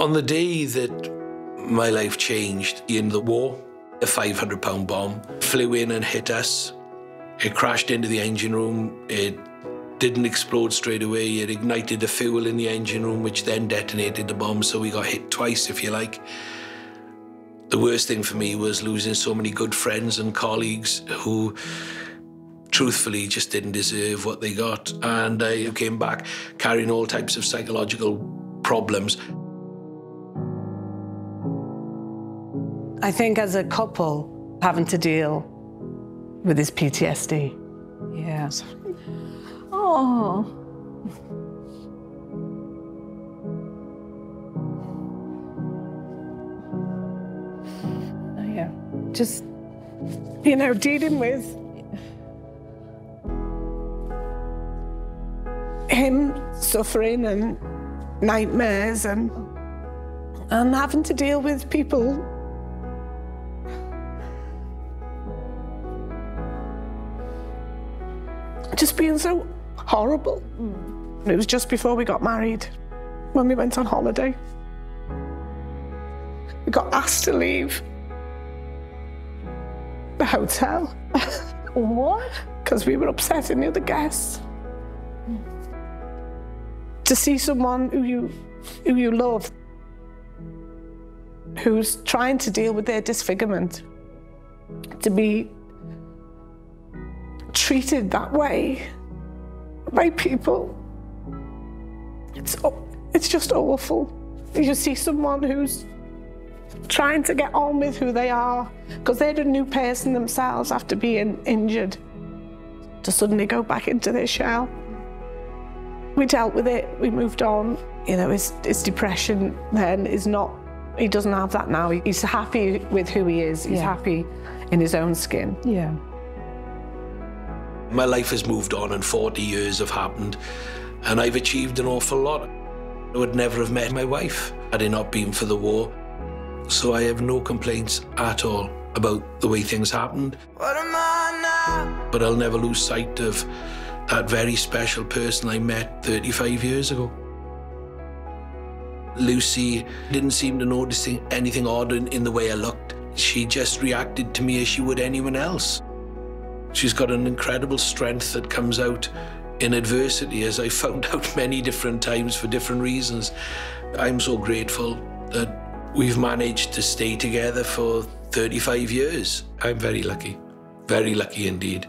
On the day that my life changed in the war, a 500-pound bomb flew in and hit us. It crashed into the engine room. It didn't explode straight away. It ignited the fuel in the engine room, which then detonated the bomb, so we got hit twice, if you like. The worst thing for me was losing so many good friends and colleagues who, truthfully, just didn't deserve what they got. And I came back carrying all types of psychological problems. I think as a couple, having to deal with his PTSD. Yeah. Oh. Yeah. Just, you know, dealing with him suffering and nightmares and having to deal with people just being so horrible. Mm. It was just before we got married, when we went on holiday. We got asked to leave the hotel. What? Because we were upsetting the other guests. Mm. To see someone who you love, who's trying to deal with their disfigurement, to be treated that way by people. It's just awful. You see someone who's trying to get on with who they are because they're a new person themselves after being injured, to suddenly go back into their shell. We dealt with it, we moved on. You know, his depression then is not, he doesn't have that now. He's happy with who he is. He's happy in his own skin. Yeah. My life has moved on and 40 years have happened and I've achieved an awful lot. I would never have met my wife had it not been for the war. So I have no complaints at all about the way things happened. What am I now? But I'll never lose sight of that very special person I met 35 years ago. Lucy didn't seem to notice anything odd in the way I looked. She just reacted to me as she would anyone else. She's got an incredible strength that comes out in adversity, as I found out many different times for different reasons. I'm so grateful that we've managed to stay together for 35 years. I'm very lucky indeed.